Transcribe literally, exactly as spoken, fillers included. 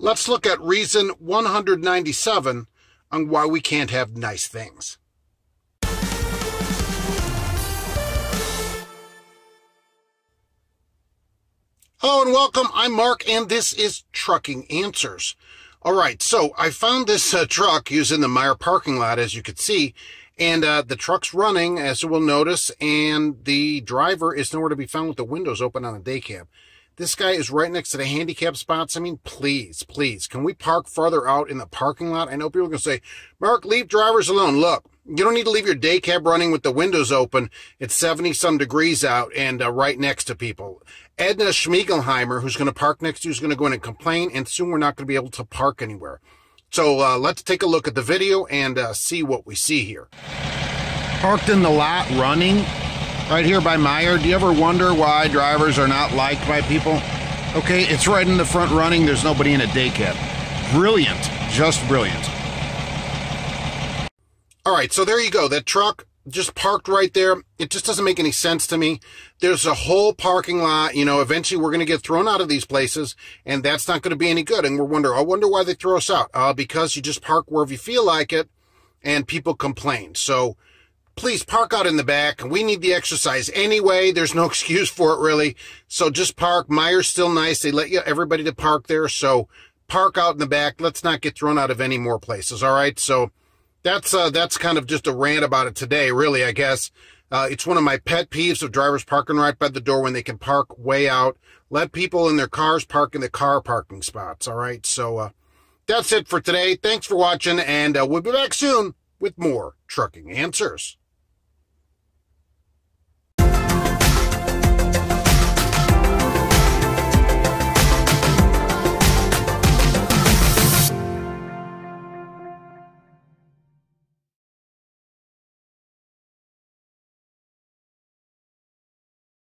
Let's look at reason one hundred ninety-seven on why we can't have nice things. Hello and welcome. I'm Mark, and this is Trucking Answers. All right, so I found this uh, truck using the Meijer parking lot, as you could see, and uh, the truck's running, as you will notice, and the driver is nowhere to be found with the windows open on the day cab. This guy is right next to the handicap spots. I mean, please, please, can we park farther out in the parking lot? I know people are going to say, Mark, leave drivers alone. Look, you don't need to leave your day cab running with the windows open. It's seventy-some degrees out and uh, right next to people. Edna Schmigelheimer, who's going to park next to you, is going to go in and complain, and soon we're not going to be able to park anywhere. So uh, let's take a look at the video and uh, see what we see here. Parked in the lot, running. Right here by Meijer. Do you ever wonder why drivers are not liked by people? Okay, it's right in the front running. There's nobody in a day cab. Brilliant. Just brilliant. All right, so there you go. That truck just parked right there. It just doesn't make any sense to me. There's a whole parking lot. You know, eventually we're going to get thrown out of these places, and that's not going to be any good. And we're wondering, I wonder why they throw us out. Uh, because you just park wherever you feel like it, and people complain. So please park out in the back. We need the exercise anyway. There's no excuse for it, really. So just park. Meijer's still nice. They let you everybody to park there. So park out in the back. Let's not get thrown out of any more places. All right. So that's uh, that's kind of just a rant about it today, really, I guess. Uh, it's one of my pet peeves of drivers parking right by the door when they can park way out. Let people in their cars park in the car parking spots. All right. So uh, that's it for today. Thanks for watching, and uh, we'll be back soon with more Trucking Answers.